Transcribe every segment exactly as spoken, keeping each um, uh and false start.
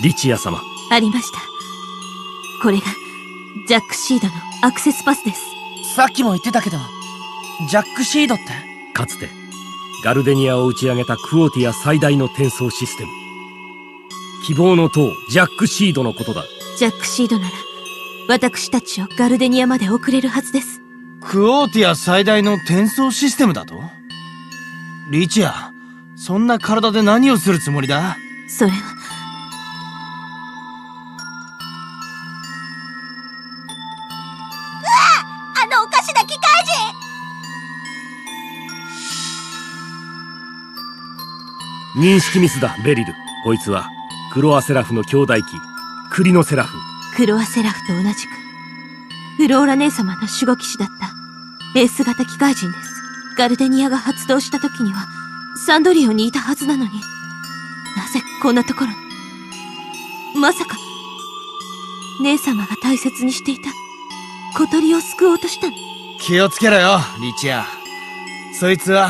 リチア様。ありました。これがジャックシードのアクセスパスです。さっきも言ってたけど、ジャックシードってかつてガルデニアを打ち上げたクオーティア最大の転送システム、希望の塔ジャックシードのことだ。ジャックシードなら私たちをガルデニアまで送れるはずです。クオーティア最大の転送システムだと？リチア、そんな体で何をするつもりだ？それは認識ミスだ、ベリル。こいつはクロアセラフの兄弟機クリノセラフ。クロアセラフと同じくフローラ姉様の守護騎士だったエース型機械人です。ガルデニアが発動した時にはサンドリオにいたはずなのに、なぜこんなところに。まさか姉様が大切にしていた小鳥を救おうとしたの？気をつけろよリチア。そいつは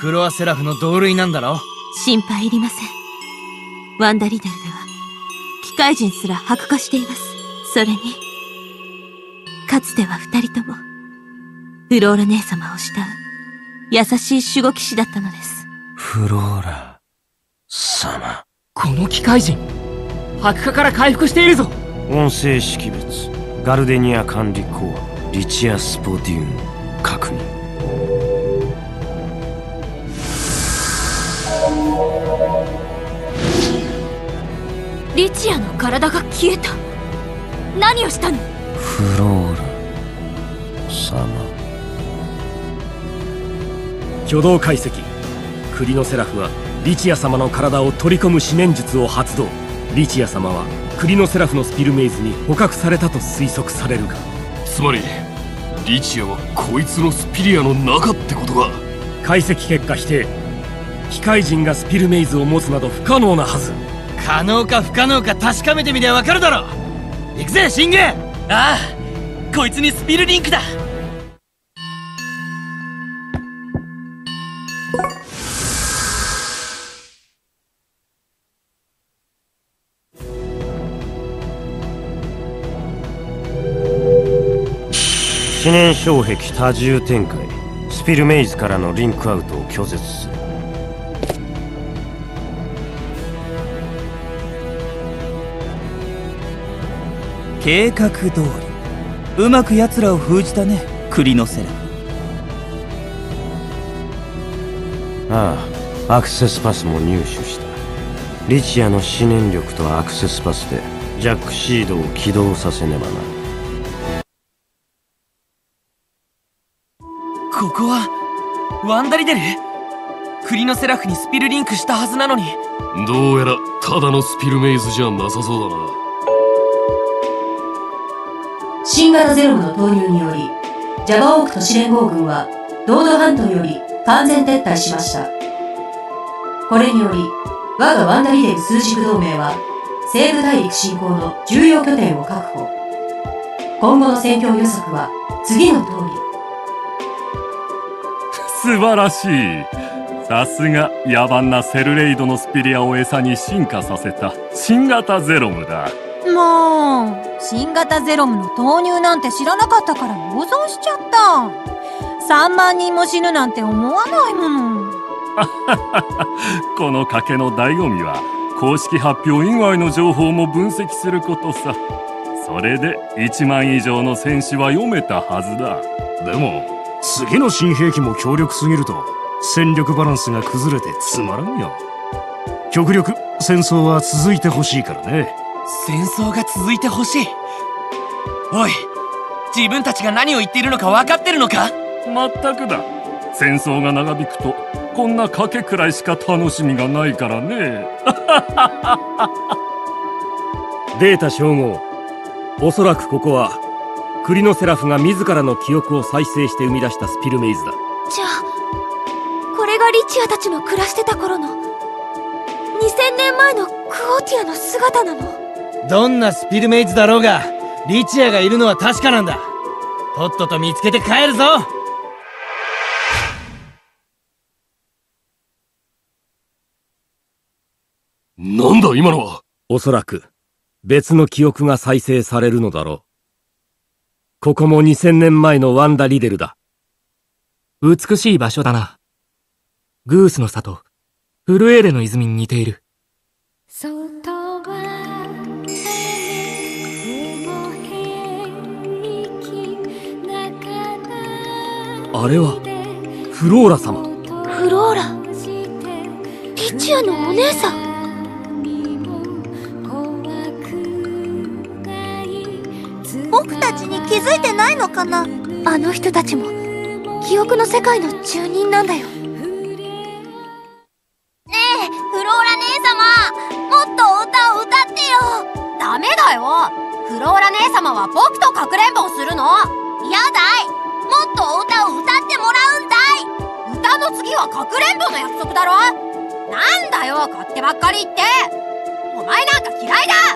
クロアセラフの同類なんだろ？心配いりません。ワンダリダルでは、機械人すら白化しています。それに、かつては二人とも、フローラ姉様を慕う、優しい守護騎士だったのです。フローラ様。この機械人、白化から回復しているぞ。音声識別、ガルデニア管理コア、リチア・スポディウム、確認。リチアの体が消えた。何をしたの？フローラ様。挙動解析、クリノセラフはリチア様の体を取り込む思念術を発動。リチア様はクリノセラフのスピルメイズに捕獲されたと推測されるが、つまりリチアはこいつのスピリアの中ってことか。解析結果否定。機械人がスピルメイズを持つなど不可能なはず。可能か不可能か確かめてみりゃ分かるだろ。行くぜ信玄。ああ、こいつにスピルリンクだ。思念障壁多重展開、スピルメイズからのリンクアウトを拒絶する。計画通り、うまく奴らを封じたね、クリノセラ。ああ、アクセスパスも入手した。リチアの思念力とアクセスパスでジャックシードを起動させねばな。ここはワンダリデル？クリノセラフにスピルリンクしたはずなのに。どうやらただのスピルメイズじゃなさそうだな。新型ゼロムの投入により、ジャバオーク都市連合軍は、ロード半島より完全撤退しました。これにより、我がワンダリデル枢軸同盟は、西部大陸侵攻の重要拠点を確保。今後の戦況予測は、次の通り。素晴らしい。さすが、野蛮なセルレイドのスピリアを餌に進化させた、新型ゼロムだ。もう、新型ゼロムの投入なんて知らなかったから妄想しちゃった。さんまんにんも死ぬなんて思わないもの。この賭けの醍醐味は公式発表以外の情報も分析することさ。それでいちまん以上の戦士は読めたはずだ。でも次の新兵器も強力すぎると戦力バランスが崩れてつまらんよ。極力戦争は続いてほしいからね。戦争が続いてほしい。おい、自分たちが何を言っているのか分かってるのか？まったくだ。戦争が長引くとこんな賭けくらいしか楽しみがないからね。データ照合。おそらくここはクリノセラフが自らの記憶を再生して生み出したスピルメイズだ。じゃあこれがリチアたちの暮らしてた頃のにせんねんまえのクオーティアの姿なの？どんなスピルメイズだろうが、リチアがいるのは確かなんだ。とっとと見つけて帰るぞ。なんだ今のは。おそらく別の記憶が再生されるのだろう。ここもにせんねんまえのワンダリデルだ。美しい場所だな。グースの里、フルエーレの泉に似ている。あれはフローラ様。フローラ、リチュアのお姉さん。僕たちに気づいてないのかな。あの人たちも記憶の世界の住人なんだよ。ねえフローラ姉様、もっと歌を歌ってよ。ダメだよ、フローラ姉様は僕とかくれんぼをするの嫌だい。もっと歌を歌ってもらうんだい。歌の次はかくれんぼの約束だろ。なんだよ勝手ばっかり言って。お前なんか嫌いだ。うわ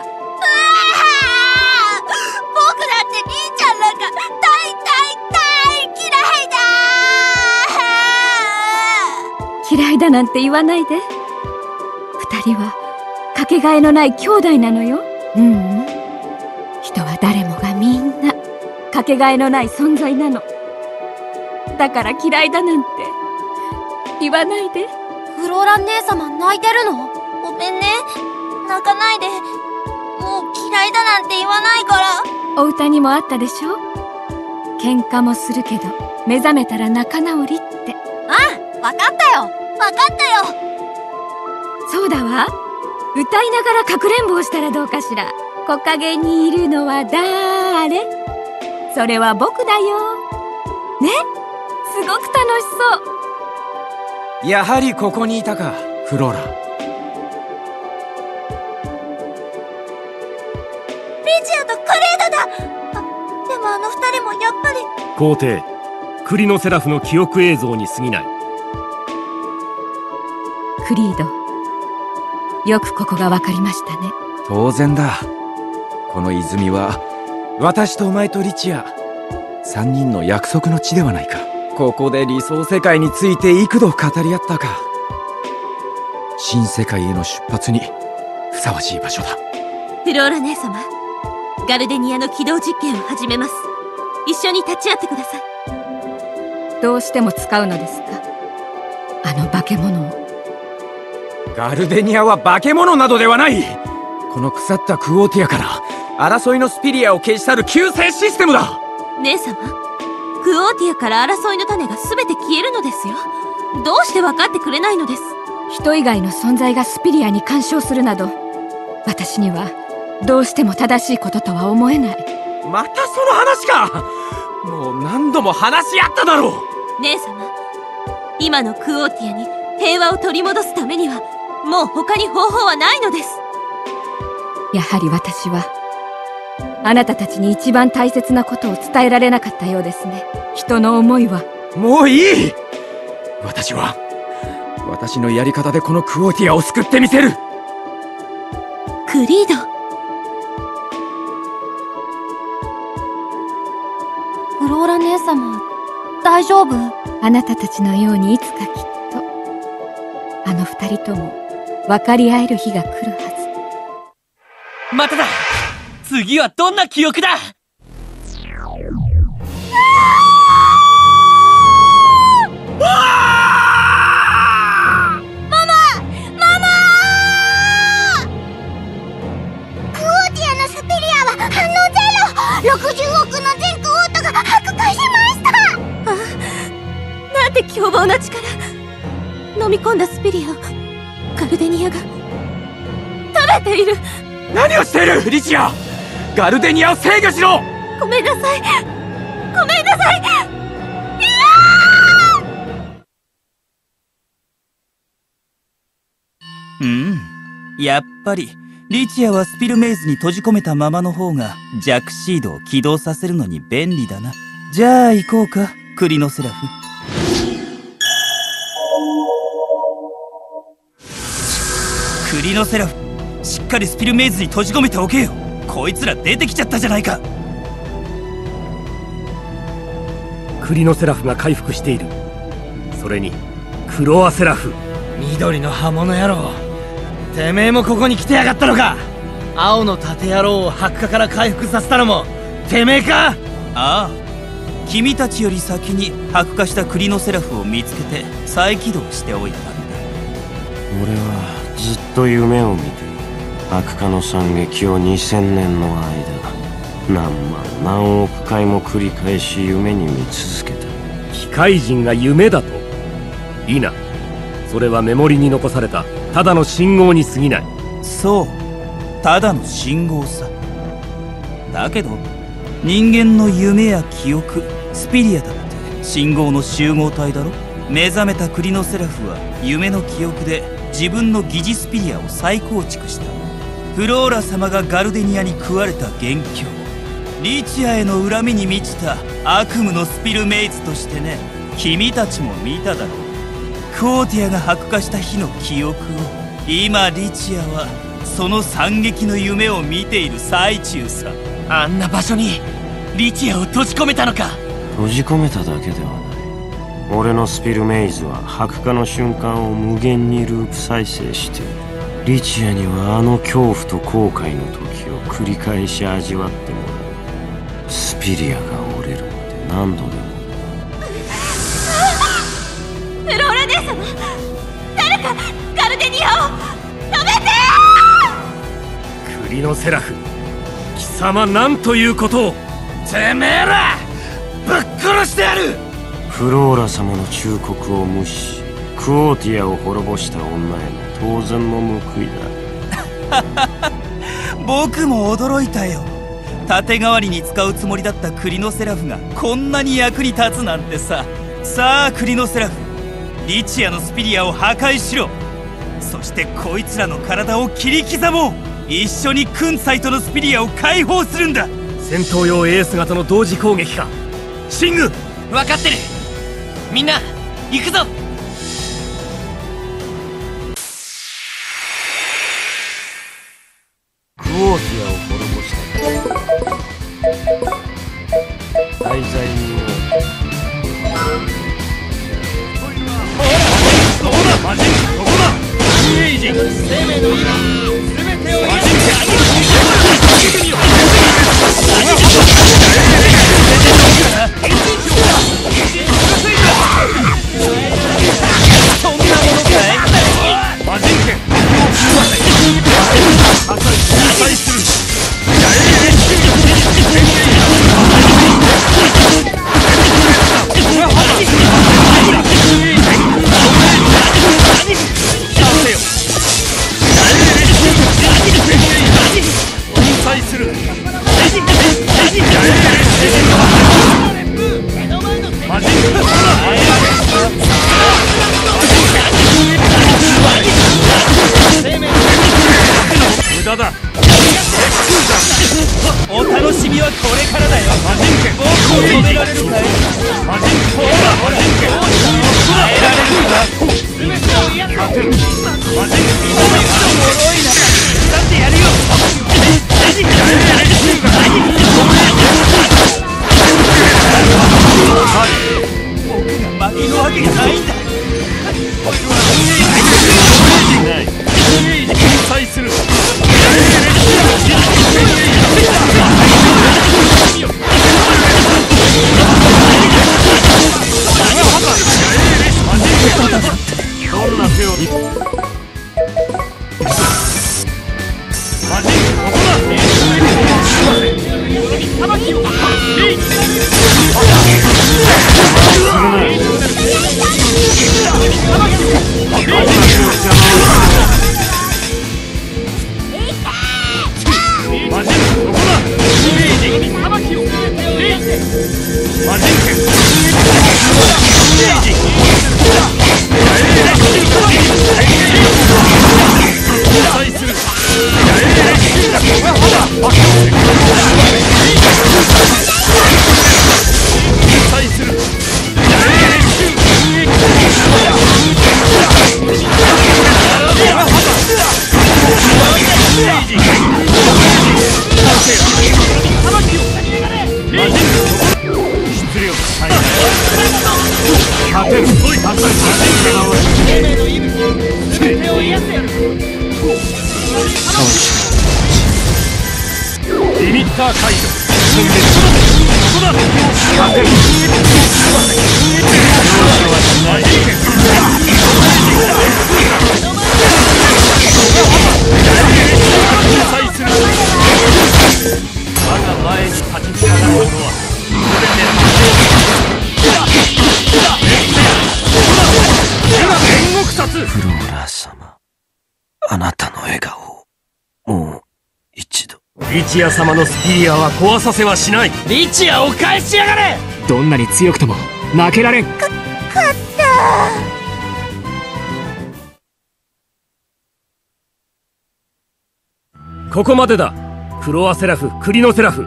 ー、僕だって兄ちゃんなんか大大大嫌いだ。嫌いだなんて言わないで。二人はかけがえのない兄弟なのよ。ううん、人は誰もがみんなかけがえのない存在なの。だから嫌いだなんて言わないで。フローラ姉様泣いてるの？ごめんね、泣かないで。もう嫌いだなんて言わないから。お歌にもあったでしょ、喧嘩もするけど目覚めたら仲直りって。ああ、わかったよわかったよ。そうだわ、歌いながらかくれんぼをしたらどうかしら。木陰にいるのはだーれ、それは僕だよ。ね、すごく楽しそう。やはりここにいたかフローラ。皇帝、クリノセラフの記憶映像に過ぎない。クリード、よくここが分かりましたね。当然だ。この泉は私とお前とリチア三人の約束の地ではないか。ここで理想世界について幾度語り合ったか。新世界への出発にふさわしい場所だ。フローラ姉様、ガルデニアの起動実験を始めます。一緒に立ち会ってください。どうしても使うのですか、あの化け物を。ガルデニアは化け物などではない。この腐ったクォーティアから争いのスピリアを消し去る救世システムだ。姉様、クォーティアから争いの種が全て消えるのですよ。どうして分かってくれないのです。人以外の存在がスピリアに干渉するなど、私にはどうしても正しいこととは思えない。またその話か。もう何度も話し合っただろう。姉様、今のクォーティアに平和を取り戻すためにはもう他に方法はないのです。やはり私はあなたたちに一番大切なことを伝えられなかったようですね。人の思いはもういい。私は私のやり方でこのクォーティアを救ってみせる。クリード、フローラ姉様、大丈夫？あなたたちのようにいつかきっとあの二人とも分かり合える日が来るはず。まただ、次はどんな記憶だ。凶暴な力、飲み込んだスピリアをガルデニアが食べている。何をしているリチア、ガルデニアを制御しろ。ごめんなさいごめんなさい。うん、やっぱりリチアはスピルメイズに閉じ込めたままの方がジャックシードを起動させるのに便利だな。じゃあ行こうかクリノセラフ。クリノセラフ、しっかりスピルメイズに閉じ込めておけよ。こいつら出てきちゃったじゃないか。クリノセラフが回復している。それにクロアセラフ。緑の刃物野郎、てめえもここに来てやがったのか。青の盾野郎を白化から回復させたのもてめえか。ああ、君たちより先に白化したクリノセラフを見つけて再起動しておいたんだ。俺はずっと夢を見てる。白化の惨劇をにせんねんの間何万何億回も繰り返し夢に見続けた。機械人が夢だと？いいな、それはメモリに残されたただの信号に過ぎない。そう、ただの信号さ。だけど人間の夢や記憶、スピリアだって信号の集合体だろ。目覚めたクリノセラフは夢の記憶で自分の疑似スピリアを再構築した。フローラ様がガルデニアに食われた元凶、リチアへの恨みに満ちた悪夢のスピルメイズとしてね。君たちも見ただろう。クォーティアが白化した日の記憶を。今リチアはその惨劇の夢を見ている最中さ。あんな場所にリチアを閉じ込めたのか。閉じ込めただけではない。俺のスピルメイズは白化の瞬間を無限にループ再生している。リチアにはあの恐怖と後悔の時を繰り返し味わってもらう。スピリアが折れるまで何度でも。フローラ姉様、誰かガルデニアを止めて。クリノセラフ、貴様何ということを。てめえらぶっ殺してやる。フローラ様の忠告を無視しクォーティアを滅ぼした女への当然の報いだ。僕も驚いたよ。盾代わりに使うつもりだったクリノセラフがこんなに役に立つなんてさ。さあクリノセラフ、リチアのスピリアを破壊しろ。そしてこいつらの体を切り刻もう。一緒にクンサイトのスピリアを解放するんだ。戦闘用エース型の同時攻撃か。シング、分かってる。みんな行くぞ。クォーティアを滅ぼした大罪人を。魔人、ここだ。運営人、生命の今すべてを魔人であげる。見てみよう。何でしょう。変身しよう。変身しやすいな。そんなものかい。魔人剣。破壊、破壊する。やれれれ。変身。お楽しみはこれからだよ。魔人剣、僕を止められるかい。魔人剣、魔人剣、耐えられるか。全てを癒す。魔人剣、魔人剣、脆いな。だってやるよ。マジック、マジック、マジック、僕が負けるわけがないんだ。対する。ミッターカイド我が前に立ち向かない者は全てフローラ様、あなたの笑顔をもう一度。リチア様のスピリアは壊させはしない。リチアを返しやがれ。どんなに強くても負けられん。か、勝ったー。ここまでだ。クロアセラフ、クリノセラフ、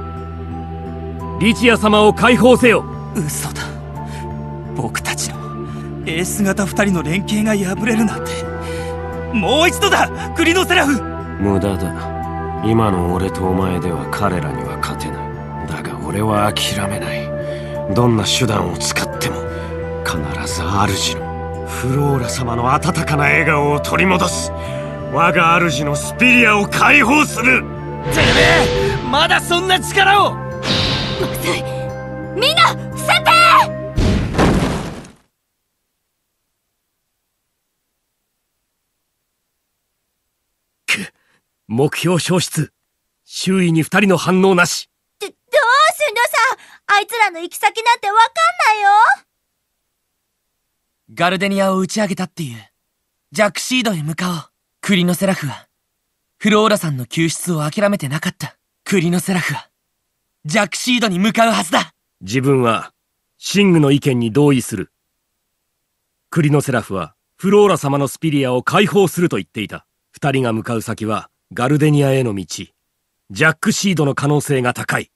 リチア様を解放せよ。嘘だ、僕たちのエース型ふたりの連携が破れるなんて。もう一度だ、クリノセラフ。無駄だ、今の俺とお前では彼らには勝てない。だが俺は諦めない。どんな手段を使っても必ず主のフローラ様の温かな笑顔を取り戻す。我が主のスピリアを解放する。てめえ、まだそんな力を。まずい、みんな伏せて。く、目標消失。周囲に二人の反応なし。ど、どうすんのさ。あいつらの行き先なんてわかんないよ。ガルデニアを打ち上げたっていうジャクシードへ向かおう。クリノセラフは、フローラさんの救出を諦めてなかった。クリノセラフは、ジャクシードに向かうはずだ。自分は、シングの意見に同意する。クリノセラフは、フローラ様のスピリアを解放すると言っていた。二人が向かう先は、ガルデニアへの道。ジャックシードの可能性が高い。